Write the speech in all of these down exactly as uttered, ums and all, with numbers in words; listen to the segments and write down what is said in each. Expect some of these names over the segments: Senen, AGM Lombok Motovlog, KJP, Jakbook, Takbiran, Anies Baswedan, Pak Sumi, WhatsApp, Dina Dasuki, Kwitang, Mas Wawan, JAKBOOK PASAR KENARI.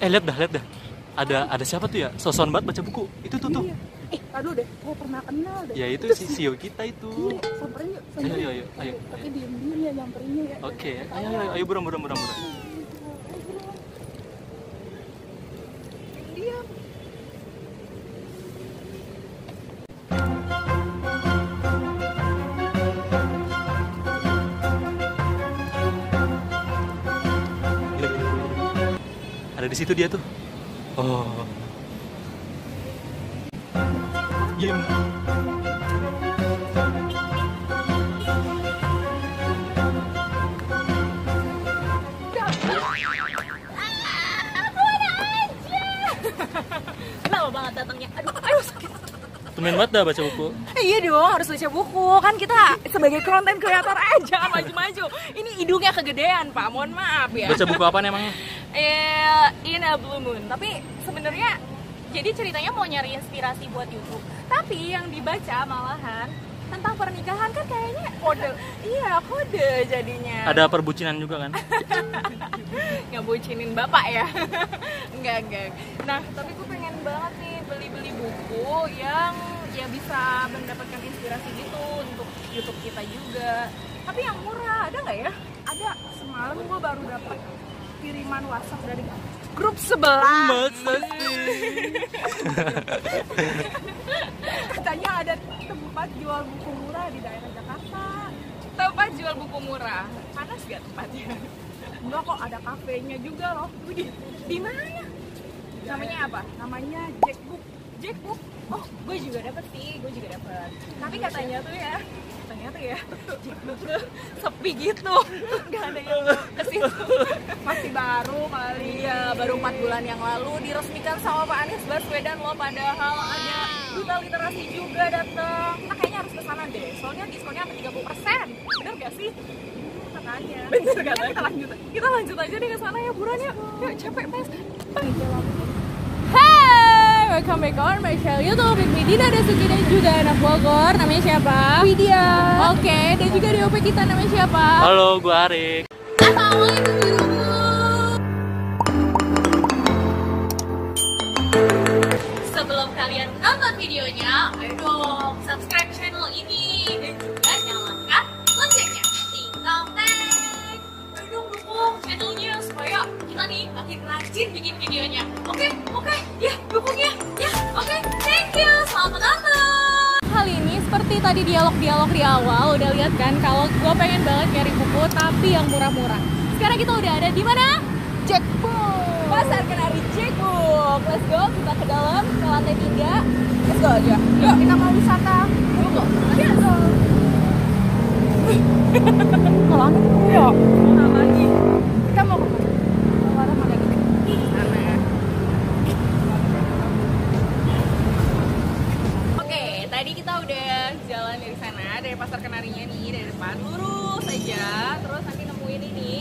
Eh lihat dah, lihat dah. Ada ada siapa tuh ya? Soson banget baca buku. Itu tuh tuh. Iya. Eh, aduh deh, gua pernah kenal deh. Ya itu si C E O kita itu. Iya, samperin yuk. Samperin. Ayo ayo ayo. Tapi diem dulu ya nyamperinnya ya. Oke, ayo ayo ayo buram buram buram buram. Diam. Ada di situ dia tuh. Oh. Diam. Lama banget datangnya. Aduh, aduh sakit. Temen banget dah baca buku. Iya dong, harus baca buku. Kan kita sebagai konten kreator aja maju-maju. Ini hidungnya kegedean, Pak. Mohon maaf ya. Baca buku apa emangnya? Eh, In a Blue Moon. Tapi sebenarnya jadi ceritanya mau nyari inspirasi buat YouTube. Tapi yang dibaca malahan tentang pernikahan kan kayaknya kode. Iya, kode jadinya. Ada perbucinan juga kan? Nggak bucinin bapak ya? Enggak, enggak. Nah, tapi gue pengen banget nih beli-beli buku yang ya bisa mendapatkan inspirasi gitu untuk YouTube kita juga. Tapi yang murah, ada nggak ya? Ada. Semalam gue baru dapat kiriman WhatsApp dari grup sebelah. Katanya ada tempat jual buku murah di daerah Jakarta. Tempat jual buku murah. Panas gak tempatnya? Enggak kok, ada kafenya juga loh. Di, di mana? Namanya apa? Namanya Jakbook. Jakbook? Oh, gue juga dapet sih. Gue juga dapet. Tapi katanya tuh ya, katanya tuh ya, Jakbook tuh sepi gitu. Gak ada yang kesitu. Masih baru kali ya, baru empat bulan yang lalu diresmikan sama Pak Anies Baswedan loh, padahal ada duta literasi juga datang. Kita kayaknya harus kesana deh, soalnya diskonnya sampai tiga puluh persen. Bener gak sih? Katanya. Bener katanya. Kita lanjut, kita lanjut aja deh kesana ya, buruan yuk. Yuk, capek mas. Hai, welcome back on my channel YouTube with me, Dina Dasuki, dan juga anak Bogor. Namanya siapa? Widya. Oke, okay, dan juga di O P kita namanya siapa? Halo, gue Arik. Assalamualaikum. Sebelum kalian nonton videonya, ayo dong subscribe channel ini dan juga nyalakan loncengnya. Tinggal tag, ayo dong dukung channelnya supaya kita nih makin rajin bikin videonya. Oke, oke, ya dukungnya, ya oke, thank you, selamat menonton. Kali ini seperti tadi dialog-dialog di awal, udah lihat kan kalau gue pengen banget nyari buku tapi yang murah-murah. Sekarang kita udah ada di mana? Jakbook Pasar Kenari Jakbook. Let's go, kita ke dalam, ke lantai tiga. Let's go aja. Yuk, kita mau wisata. Yuk, let's go. Kalau aneh tuh ya. Sama lagi. Kita mau ke mana? Warna mana gitu? Aneh. Oke, tadi kita udah jalan dari sana, dari Pasar Kenarinya nih, dari depan lurus aja. Terus nanti nemuin ini.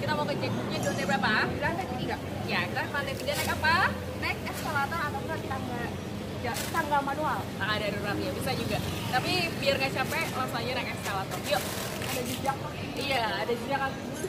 Kita mau ke Jakbooknya di lantai berapa? Di lantai tiga. Ya, kita ke lantai tiga naik apa? Naik eskalator atau enggak tangga, tangga manual? Tangga darurat ya, bisa juga. Tapi biar nggak capek, langsung aja naik eskalator. Yuk. Ada jejak kok. Iya, ada jejak kaki dulu.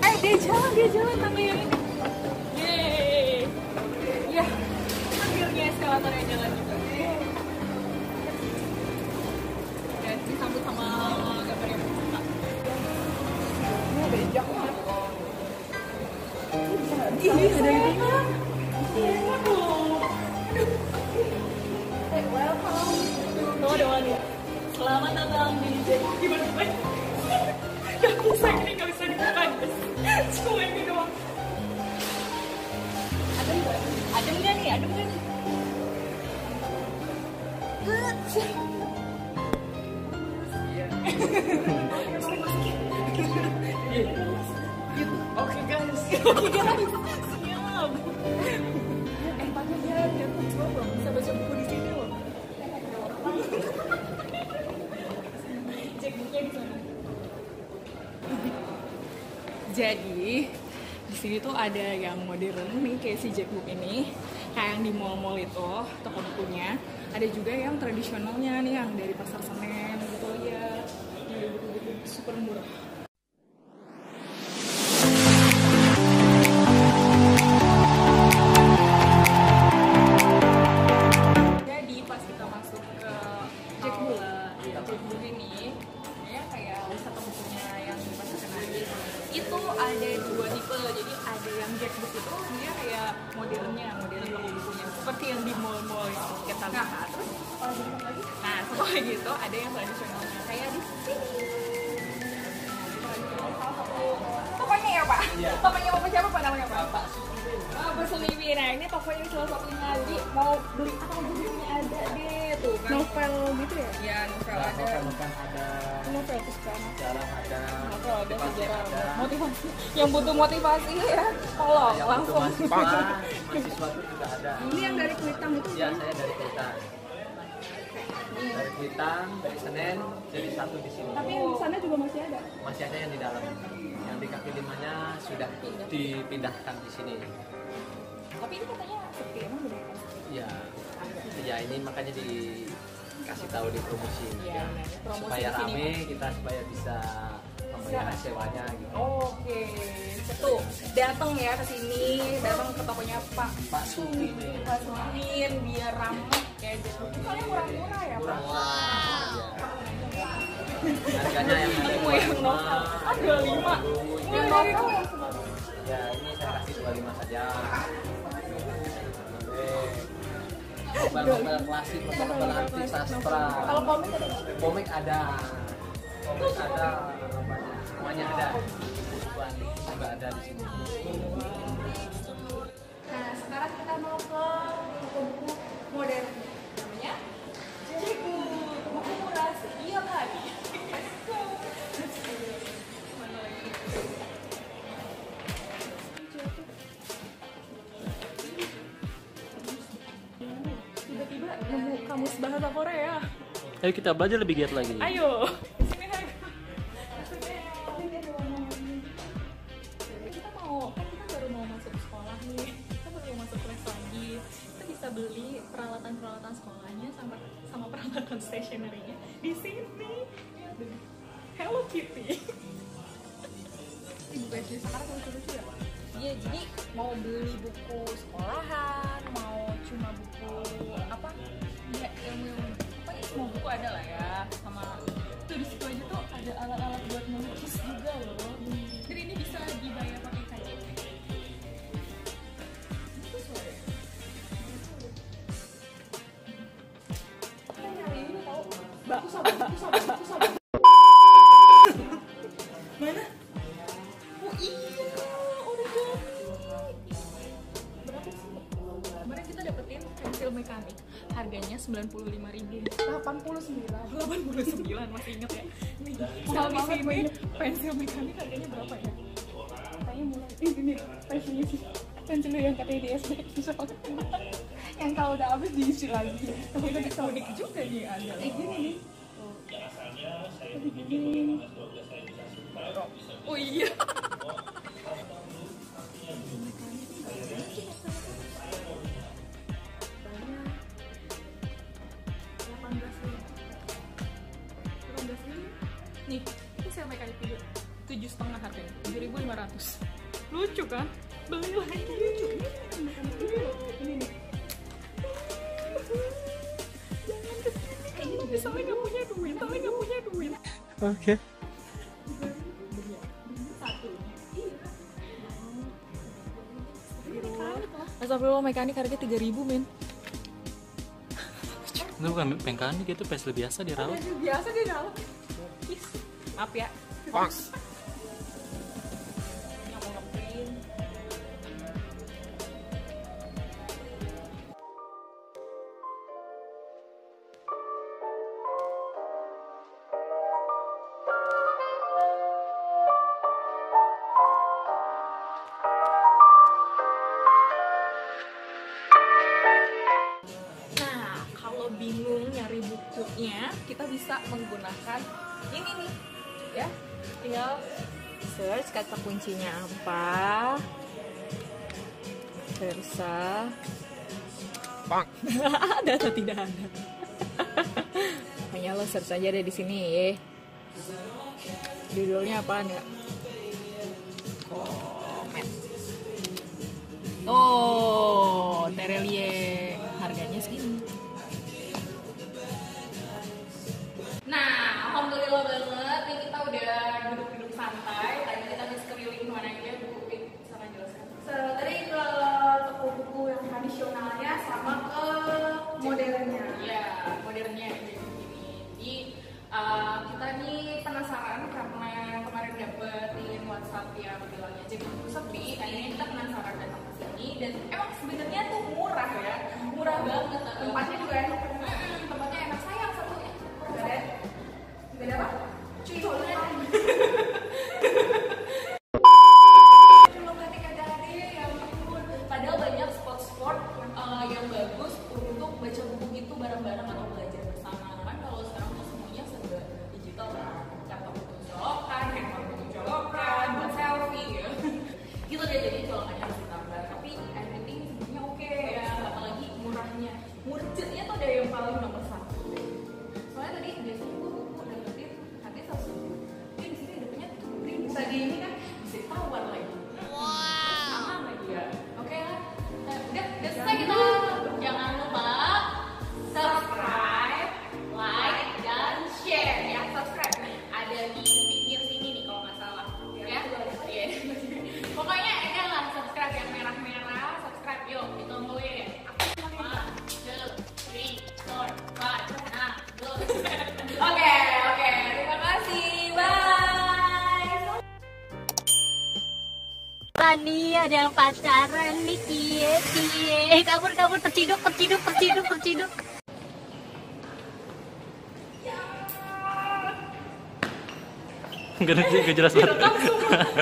Eh dia jalan, dia jalan sampai yang ini. Yeay. Ya, akhirnya eskalator yang jalan juga. Dan disambut sama gambar yang buka. Ini bejak banget. Ini ada ininya. Iya dong. Eh, welcome. Tuh ada wanita. Selamat datang di Jakbook. Gimana guys? Gak bisa ini, gak bisa dibuka guys. Cuma ini doang. Adem gak? Adem gak nih? Adem gak nih? Good. Oke guys. Oke guys. Siap. Jadi di sini tuh ada yang modern nih kayak si Jakbook ini, kayak yang di mall-mall itu toko-tokonya. Ada juga yang tradisionalnya nih, yang dari pasar Senen gitu ya, yang buku-buku super murah. Jadi pas kita masuk ke Jakbook Jakbook ini, ya kayak wisata bukunya yang di pasar Kenari itu ada dua tipe. Jadi ada yang Jakbook itu dia kayak modelnya, model bukunya seperti yang di mall-mall itu kita lihat. Nah, terus kalau di mall lagi, nah setelah gitu ada yang tradisionalnya kayak di sini. Salah satu tokonya ya Pak, yeah. Tokonya Bapak siapa Pak, namanya Pak? Pak Sumi. Oh, Pak Sumi. Nah ini tokonya salah satunya lagi mau beli apa aja ini ada deh tuh kan. Novel gitu ya? Iya novel nah, ada. Novel ada. Novel kesukaan. Sejarah ada. Novel ada sejarah. Ada. Motivasi. Yang butuh motivasi ya, tolong yang langsung. Mahasiswa, mahasiswa itu juga ada. Ini yang dari Kwitang itu? Iya saya dari Kwitang. Dari Kwitang, dari Senen, jadi satu di sini. Tapi yang di sana juga masih ada? Masih ada yang di dalam. Yang di kaki limanya sudah pindah. Dipindahkan di sini. Tapi ini katanya sepi, emang benar? Iya. Ya ini makanya dikasih tahu di promosi. Ya, ya. Promosi supaya rame, kita supaya bisa membayar sewanya gitu. Oh, oke. Okay. Betul. Datang ya ke sini, datang ke tokonya Pak Pak Sumi, Pak Sumi biar rame. Ya, jadi soalnya murah-murah ya, Pak. Wah. Harganya yang dua puluh lima. Yang novel. Ya, ini saya kasih dua puluh lima saja. Novel-novel klasik, novel-novel anti sastra. Kalau komik ada? Komik ada. Komik ada. Semuanya ada. Juga ada di sini. Nah, sekarang kita mau ke buku modern. Namanya Jakbook. Buku murah setiap hari. Kamus bahasa Korea. Ayo kita belajar lebih giat lagi. Ayo. Kita mau, kan kita baru mau masuk sekolah nih. Kita baru mau masuk kelas lagi. Kita bisa beli peralatan-peralatan sekolahnya sama sama peralatan stationery-nya di sini. Hello Kitty. Ibu baju sekarang lucu-lucu ya. Iya, jadi mau beli buku sekolahan, mau cuma buku apa? Ya ilmu-ilmu apa ya, semua buku ada lah ya. Sama tuh di situ aja tuh ada alat-alat buat melukis juga loh. Jadi ini bisa dibayar pakai K C P. Itu suara. Kita nyari ini tahu. Aku sabar, aku sabar, aku sabar. Mana? Oh iya, udah jadi. Berapa sih? Kemarin kita dapetin pensil mekanik. Harganya sembilan puluh lima ribu. delapan puluh sembilan. delapan puluh sembilan masih inget ya. Nih, habis ini pensil mekanik harganya berapa ya? Katanya mulai ini pensil pensil yang katanya di S D bisa pakai. Yang kalau udah habis diisi lagi. Tapi itu unik juga nih ada. Eh gini nih. Tapi gini. Oh iya. Nih, ini saya pakai kali tujuh setengah harganya, tujuh ribu lima ratus. Lucu kan? Beli lagi. Lucu. Ini nih. Jangan kesini. Kamu misalnya nggak punya duit, tapi nggak punya duit. Oke. Astagfirullah, mekanik harganya tiga ribu, men. Itu bukan mekanik, itu pensil biasa dirawat. Pensil biasa dirawat. Is. Maaf ya. Box. Yang mau ngeprint. Nah, kalau bingung nyari bukunya, kita bisa menggunakan ini nih ya, tinggal search kata kuncinya apa. Versa. Bang. Ada atau tidak ada? Hanya lo search aja deh di sini. Judulnya apaan ya? Komet. Oh, terelie. Harganya segini. Nah, alhamdulillah banget. Ini kita udah duduk-duduk santai. Tadi kita habis keliling kemana aja, Bu Upin sama jelaskan. So, tadi ke toko buku yang tradisionalnya sama ke modernnya. Iya, modernnya jadi gini. Jadi uh, kita nih penasaran karena kemarin dapet ingin WhatsApp yang bilangnya JAKBOOK sepi. Akhirnya kita penasaran datang ke sini dan emang sebenarnya tuh murah ya, murah banget. Tempatnya juga enak. Tempatnya enak sayang satunya. Keren. Beda apa? Cuy, nih ada yang pacaran nih, cie cie kabur kabur terciduk terciduk terciduk terciduk. Gak jelas banget.